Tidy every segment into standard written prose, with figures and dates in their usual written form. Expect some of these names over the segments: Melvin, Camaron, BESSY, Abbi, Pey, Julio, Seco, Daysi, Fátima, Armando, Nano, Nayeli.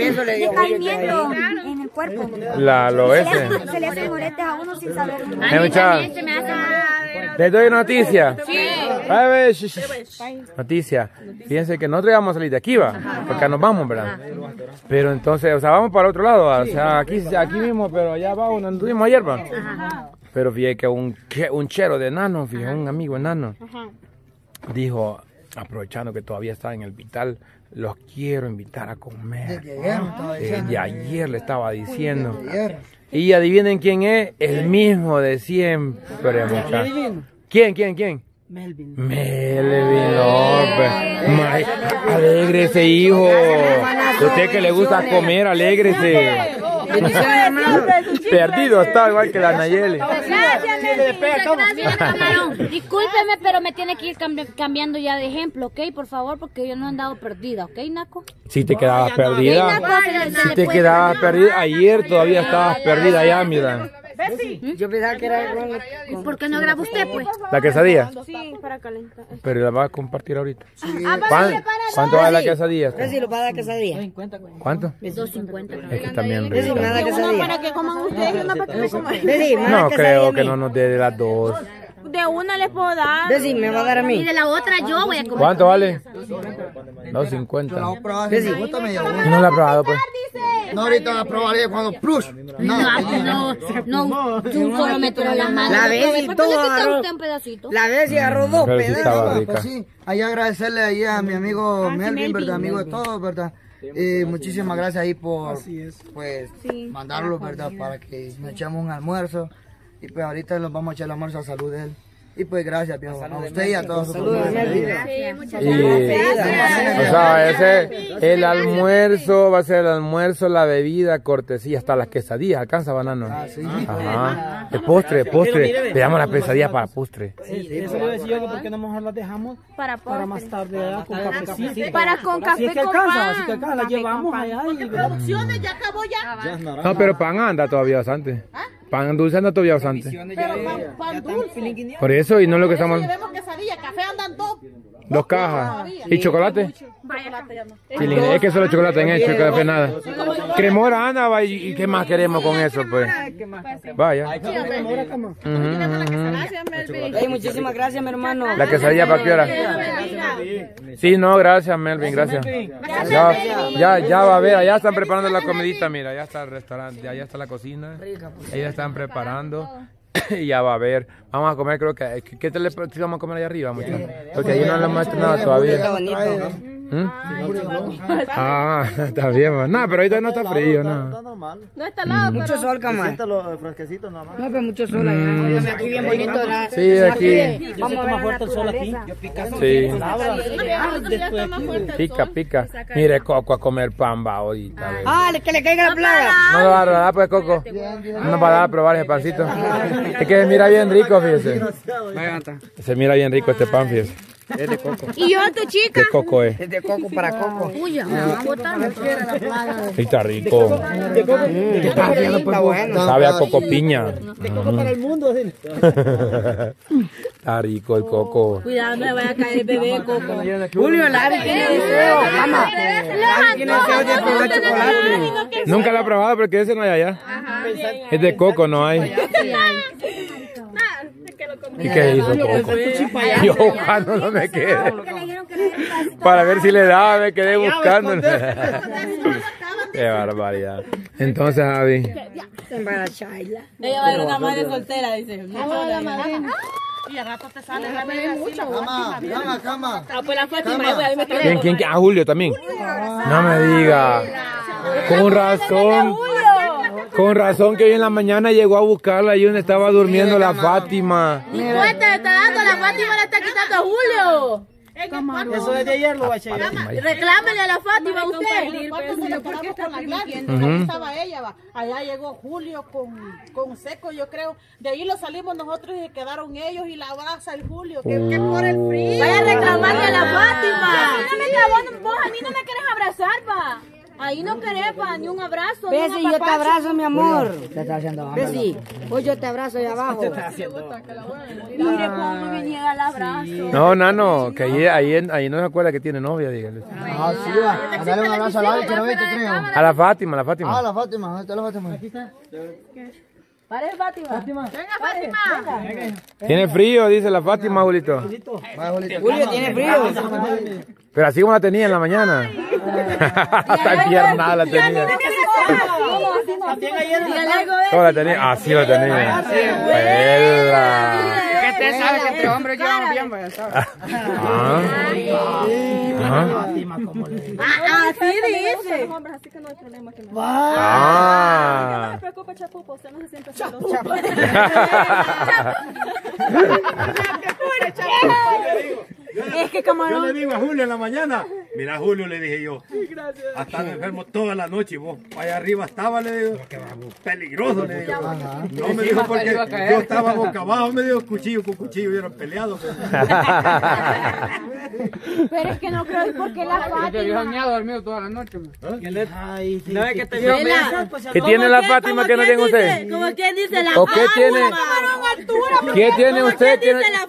peso le dio. Le cae miedo en el cuerpo. Lo es. Se le hacen moretes a uno sin saber. ¿Les doy noticia? Sí. Noticia. Fíjense que nosotros íbamos a salir de aquí, va. Acá nos vamos, ¿verdad? Pero entonces, o sea, vamos para otro lado, ¿va? O sea, aquí mismo, pero allá va donde anduvimos ayer, ¿va? Pero fíjate que un chero de Nano, fíjate, un amigo de Nano, dijo, aprovechando que todavía está en el hospital, los quiero invitar a comer. Desde ayer le estaba diciendo. Y adivinen quién es, el mismo de siempre, muchachos. ¿Quién? Melvin, hombre. Alégrese, hijo. Usted que le gusta comer, alégrese. Perdido está igual que la Nayeli. Gracias, Camaron. Discúlpeme, pero me tiene que ir cambiando ya de ejemplo, ¿ok? Por favor, porque yo no he andado perdida, ¿ok, Naco? Si te quedabas perdida. Si te quedabas perdida. Ayer todavía estabas perdida ya, mira. ¿Hm? Yo pensaba que era igual. ¿Por qué no graba usted, pues? ¿La quesadilla? Sí, para calentar. Pero la va a compartir ahorita. Sí. ¿Cuánto vale la quesadilla? ¿Bessi lo va a dar quesadilla? 250. ¿Cuánto? 250. Es que también rico. Una para que coman ustedes y una para que me coman. No creo que no nos dé de las dos. De una les puedo dar. Bessi, me va a dar a mí. Y de la otra yo voy a comer. ¿Cuánto vale? 250. No la he probado, pues. No, ahorita la probaré cuando plus. No, un solo metro a la mano. La Bessi agarró dos pedazos. Pues sí, ahí agradecerle ahí a mi amigo Melvin, ¿verdad? Amigo de todos, ¿verdad? Muchísimas gracias ahí por pues mandarlo, ¿verdad? Para que nos echemos un almuerzo. Y pues ahorita nos vamos a echar el almuerzo a salud de él. Y pues gracias, viejo, a usted y a todos sus muchas gracias. O sea, ese el almuerzo, va a ser el almuerzo, la bebida, cortesía, hasta las quesadillas, alcanza, Banano. Ajá. El postre, le damos las quesadillas para postre. Sí, eso le decía que por qué no mejor las dejamos para más tarde, con cafecito. Para con café, con pan. Así que alcanza, la llevamos allá. Porque producciones ya acabó ya. No, pero pan anda todavía bastante. Pan dulce anda todavía bastante. Pero pan dulce. Por eso, y no es lo que estamos... Llevemos quesadilla, café andan dos cajas. ¿Y chocolate? Es que solo chocolate han hecho, café nada. Cremora anda, ¿y qué más queremos con eso, pues? Vaya. Muchísimas gracias, mi hermano. ¿La quesadilla para qué hora? Sí, no, gracias, Melvin, gracias. Ya va a ver, allá están preparando la comidita, mira, allá está el restaurante, allá está la cocina. Ahí la están preparando. Y ya va a ver, vamos a comer, creo que ¿qué te le vamos a comer allá arriba, muchachos? Porque ahí no le hemos hecho nada todavía. Está bien, man. No, pero ahorita no está frío, no. No está helado, mucho sol, Camaron. Siéntalo fresquecito, nada más. No, pero mucho sol allá. Aquí bien bonito. Sí, aquí. Vamos a tomar fuerte el sol aquí. Yo pica. Sí. Pica. Mire, Coco a comer pan va ahorita. Que le caiga la plaga. No lo va a dar, pues, Coco. No nos va a dar a probar ese pancito. Es que se mira bien rico, fíjese. Se mira bien rico este pan, fíjese. Es de coco. ¿Y yo a tu chica? De coco es. Es de coco para coco. Uy, vamos a botar. Está rico. De coco. Está bueno. Sabe a coco piña. De coco para el mundo. Está rico el coco. Cuidado, no le vaya a caer el bebé, Coco. Julio, el ave tiene deseo. Mamá. Tiene deseo de comer chocolate. Nunca lo ha probado porque ese no hay allá. Es de coco, no hay. ¿Y qué hizo Coco? Yo buscando no me quedé. Para ver si le daba, me quedé buscando. Qué barbaridad. Entonces, Javi. Ella va a ser una madre soltera, dice. Y al rato te sale la media mucho. Cama. Pues la Fátima, a mí me trae. ¿Quién? ¿A Julio también? No me diga. Con razón. Con razón que hoy en la mañana llegó a buscarla y donde estaba durmiendo la Fátima. ¿Y cuenta está dando? La Fátima le está quitando a Julio. Eso desde ayer lo va a echar. Reclámele a la Fátima usted. ¿Por qué está marcando? No estaba ella, va. Allá llegó Julio con seco, yo creo. De ahí lo salimos nosotros y quedaron ellos y la abraza el Julio. Que por el frío. Vaya a reclamarle a la Fátima. A mí no me querés abrazar, va. Ahí no querés pa, ni un abrazo. Bessi, yo te abrazo, mi amor. Te está haciendo Bessi, hoy yo te abrazo allá abajo. Mire cómo me niega el abrazo. No, Nano, que ahí no se acuerda que tiene novia, dígale. Ah, sí, va. Dale un abrazo a la que no viste, creo. A la Fátima, a la Fátima. Ah, la Fátima, está la Fátima. Aquí está. Pare, Fátima. Venga, Fátima. Tiene frío, dice la Fátima, Julito. Julio, tiene frío. Pero así como la tenía en la mañana. Hasta piernada la tenía. ¿Cómo la tenía? Así la tenía. Que usted sabe que entre hombres llevamos bien, pues, ¿sabes? Así dice. Así que no hay problema. No se preocupe, Chapupo. Usted no se siente solo. Chapupo. Es que Camaron... Yo le digo a Julio en la mañana, mira Julio, le dije yo, has estado enfermo toda la noche y vos allá arriba estaba, le digo, peligroso, le digo. No me dijo porque yo estaba boca abajo, me dijo cuchillo con cuchillo, hubieran peleado. Pero es que no creo, porque la Fátima... Yo soñado dormido toda la noche. Ay, sí. No es que te vio mesa. ¿Qué tiene la Fátima que no tiene usted? ¿Cómo quién dice la Fátima? ¿Qué tiene usted?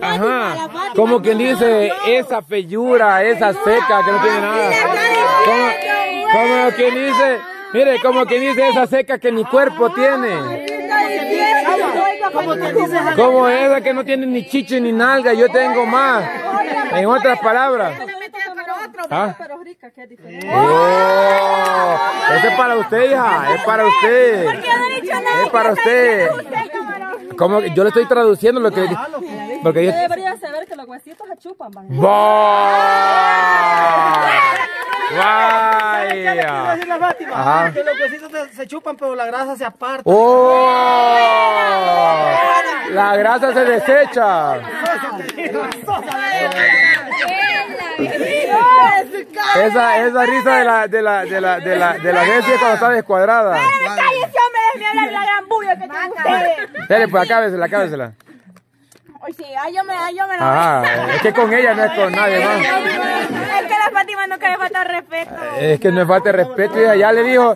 Ajá. ¿Cómo quien dice? Esa feyura, esa seca que no tiene nada. Como quien dice, mire, como quien dice esa seca que mi cuerpo tiene. Como esa que no tiene ni chicho ni nalga, yo tengo más. En otras palabras. ¿Ah? Oh, ese es para usted, hija, es para usted. Es para usted. Como yo le estoy traduciendo lo que... Porque yo debería saber que los huesitos se chupan, man. ¡Vaya! Que los huesitos se chupan, pero la grasa se aparta. ¡Oh! La grasa se desecha. Esa risa de la Bessi cuando está descuadrada. ¡Cállese, hombre! ¡Déjeme hablar la gran bulla que tengo ustedes! Dale, pues acábesela, acábesela. Sí, ay, yo me lo... Ajá, es que con ella no es con nadie más. Es que la Fátima no quiere faltar respeto. Es que no es falta de respeto, ella ya le dijo,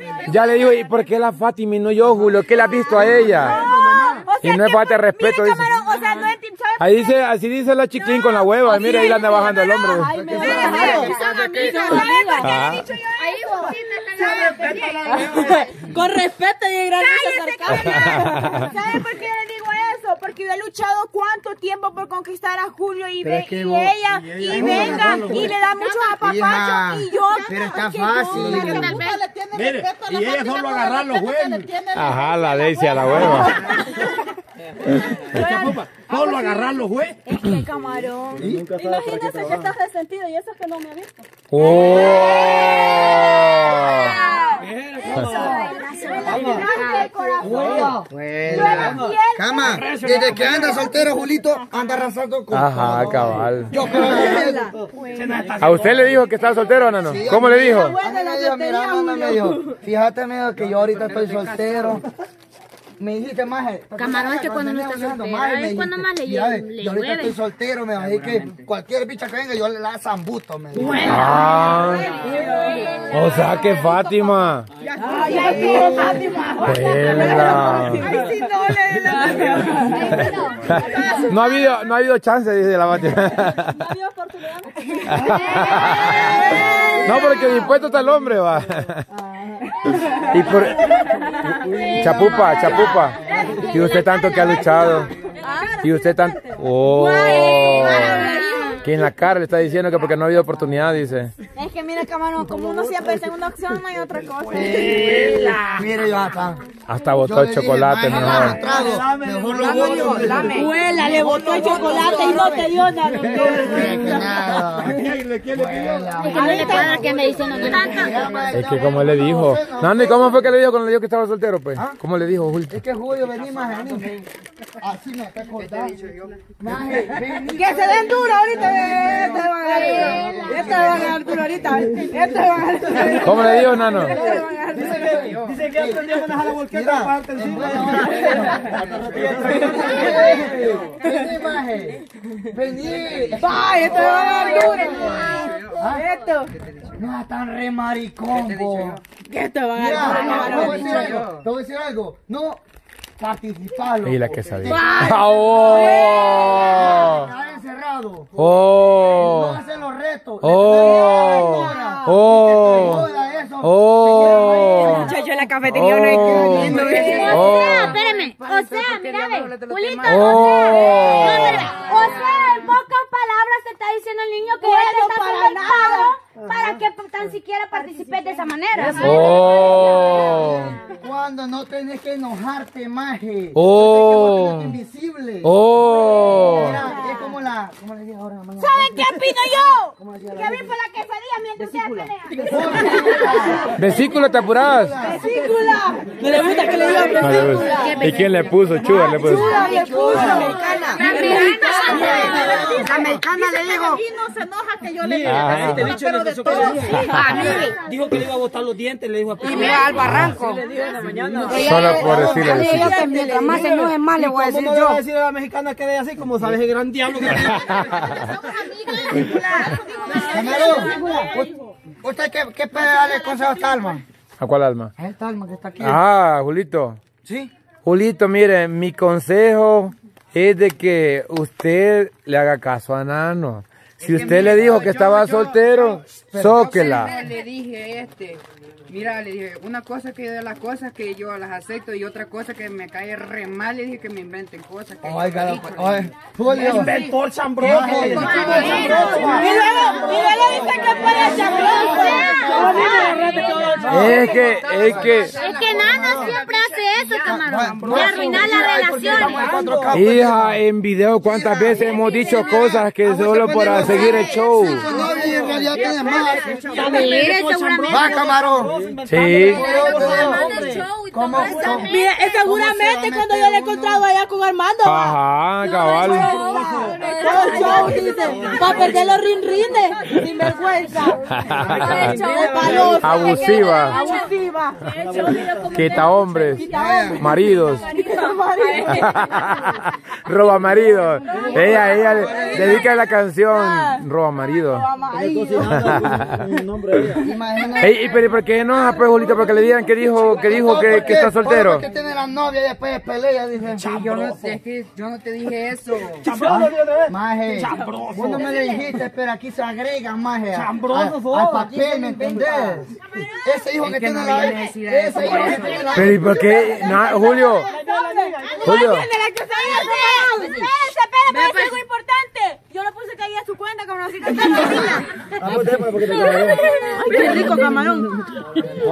¿y por qué la Fátima y no yo, Julio? ¿Qué le has visto a ella? No, o sea, y no es falta de respeto. Mire, Camaron, o sea, no entiendo. Ahí dice, así dice la chiquín con la hueva, mira, ahí la anda bajando el hombro. Ay, me voy a dejar, son amigos. Ahí vos. Con respeto y gracias. ¿Sabes por qué le digo eso? Porque yo he luchado cuánto tiempo por conquistar a Julio y, ella y venga y le da muchos apapachos y yo... Pero está fácil. Mire, y ella solo agarrar los huevos. Ajá, la Daisy a la hueva. Solo agarrar los huevos. Es que Camaron. Imagínense que estás resentido y eso es que no me ha visto. Cama, desde que anda soltero, Julito, anda arrasando con... Ajá, cabal. ¿A usted le dijo que estaba soltero, Nano? ¿Cómo le dijo? Fíjate, medio que yo ahorita estoy soltero. Me dijiste más. Camaron, que cuando no estás soltero, es cuando más le llueve. Yo ahorita estoy soltero, me dije que cualquier bicha que venga, yo la zambuto. O sea que Fátima. Ay, ay, Fátima. Ay, sí, no. No ha habido chance, dice la Fátima. No ha habido oportunidad. No, porque el impuesto está el hombre, va. Y por... Chapupa, y usted tanto que ha luchado, y usted tanto... Oh, que en la cara le está diciendo que porque no ha habido oportunidad, dice. Es que mira, Camaron, como uno siempre está en una opción, no hay otra cosa. Mire, yo acá. Hasta botó el chocolate, mejor. Abuela, le botó el chocolate y no te dio nada. Es que como él le dijo. Nando, ¿y cómo fue que le dijo cuando le dijo que estaba soltero, pues? ¿Cómo le dijo, Julio? Es que Julio, vení más a mí. Así me está cortando. Que se den duro ahorita. Este va a ganar duro ahorita. ¿Cómo le dijo, Nano? Dice que aprendemos a la volqueta para el cine. Vení. Vaya, este va a ganar duro. Correcto. No, están re maricón. ¿Qué te van a decir? Te voy a decir algo. No participaron. Y la que sabía. Están encerrados. No hacen los retos. Muchacho en la cafetería no hay que. O sea, espérame. O sea, mírame. Julito, o sea, en pocas palabras te está diciendo el niño que él está haciendo el pago para que tan siquiera participes de esa manera. Cuando no tenés que enojarte, maje. Invisible. Mira, es como la. ¿Cómo le dije ahora? ¿Saben qué opino yo? Que vi por la quesadilla mientras ustedes pelean. Vesícula, ¿te apurás? Vesícula. No le gusta que le digan vesícula. ¿Y quién le puso? Chuda le puso. Chuda le puso. La americana le digo. Aquí no se enoja que yo le diga. Dijo que le iba a botar los dientes, le dijo a Pino. Y mira al barranco. Solo por decirle. Mientras más se enoje, más le voy a decir yo. ¿Cómo le voy a decir a la mexicana que de así? Como sabes el gran diablo que ¿usted qué puede darle consejo a esta alma? ¿A cuál alma? A esta alma que está aquí. Ah, Julito. Sí. Julito, mire, mi consejo es de que usted le haga caso a Nano. Si usted le dijo que estaba soltero, sóquela. Le dije mira, le dije, una cosa que de las cosas que yo las acepto y otra cosa que me cae re mal, le dije que me inventen cosas. Inventó el chambroso. Y luego dice que para el chambroso. Es que Nano siempre hace eso, Camaron. De arruinar las relaciones. Hija, en video cuántas veces hemos dicho cosas que solo para seguir el show. Va, Camaron. Sí. Mira, seguramente cuando yo le he encontrado allá con Armando. Ajá, cabal. Para perder los rin-rines. Sin vergüenza. Abusiva. Abusiva. Quita hombres. Maridos. Roba maridos. Ella dedica la canción Roba marido. Ey, pero ¿por qué no, pues, Julito? Porque le digan que dijo que está soltero. ¿Por qué tiene la novia y después de pelea? Dice, yo no sé, es que yo no te dije eso. Chambroso. Maje, vos no me lo dijiste, pero aquí se agrega, maje, al papel, ¿me entendés? Ese hijo que tiene la novia. Pero ¿y por qué? Julio. Julio. Espera, es algo importante. Yo lo puse que ahí a su cuenta, cabrón, así que está la qué rico, Camaron.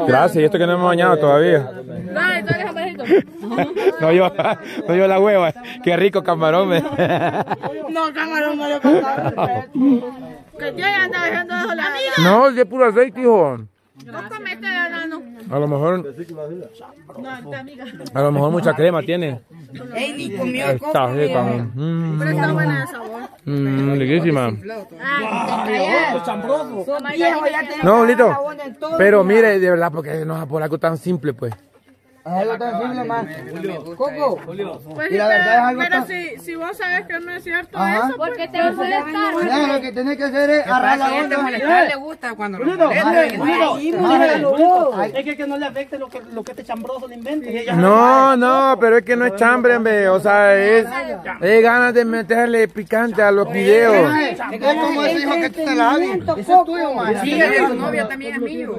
Gracias, y esto que no hemos bañado todavía. Dale, tú eres abajito. No yo la hueva. Qué rico, Camaron. No, Camaron, no lo contaba. Que tío ya anda dejando eso la. No, es puro aceite, hijo. No comete, Nano. A lo mejor. A lo mejor mucha crema tiene. Ey, ni comió el coco. Pero está buena de sabor. Riquísima. No, Julito. Pero mire, de verdad, porque no es por algo tan simple, pues. Es algo tan simple, man. Coco. Y la verdad es algo tan simple. Pero si vos sabes que no es cierto eso, ¿por qué te vas a molestar? Lo que tenés que hacer es arreglar la gente. A le gusta cuando lo molesta. Es que no le afecte lo que este chambroso le invente. No, pero es que no es chambre, hombre. O sea, es ganas de meterle picante a los videos. Es como ese hijo que te la hagas. Eso es tuyo, man. Sí, tu novia también es mío.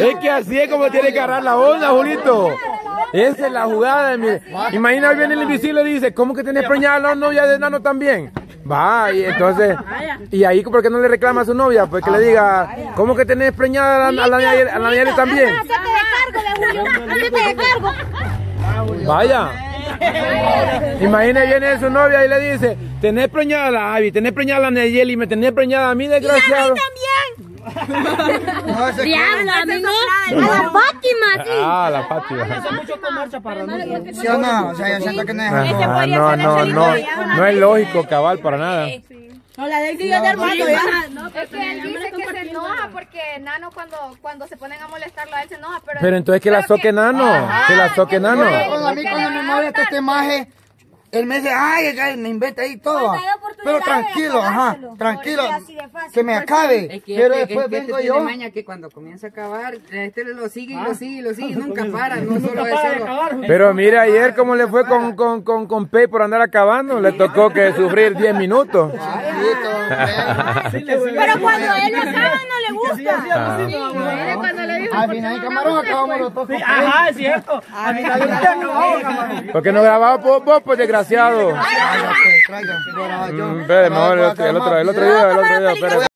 Es que así es como tiene que agarrar la onda, Julito. Esa es la jugada. Imagina, viene el invisible y dice, ¿cómo que tenés preñada a la novia de Nano también? Va, y entonces, y ahí, ¿por qué no le reclama a su novia? Pues que le diga, ¿cómo que tenés preñada a la Nayeli también? Vaya. Imagina, viene su novia y le dice, tenés preñada a la Abby, tenés preñada a la Nayeli, me tenés preñada a mí, desgraciado. Diablo, a mí no. A la Fátima, sí. Ah, la Fátima. ¿Sí o no? O sea, yo siento que no es no es lógico, cabal, para nada. No, la de Armando. Es que él dice que se enoja porque Nano cuando se ponen a molestarlo a él se enoja. Pero entonces que la soque Nano. Que la soque Nano. Cuando mi madre te maje. Él me dice, ay, me inventa ahí todo. Pero tranquilo, ajá, tranquilo. Que me acabe. Es que pero después vengo yo. Tiene maña que cuando comienza a acabar, este lo sigue y lo sigue y lo sigue. Nunca para, no solo eso. Pero mira, ayer cómo le fue con Pei por andar acabando. Le tocó que sufrir 10 minutos. Pero cuando él lo acaba, no le gusta. Al final, Camarón, acabamos los dos. Ajá, es cierto. Al final, acabamos, Camarón. Porque no grababa vos, pues desgraciado. Tráigase, tráigase. El otro día.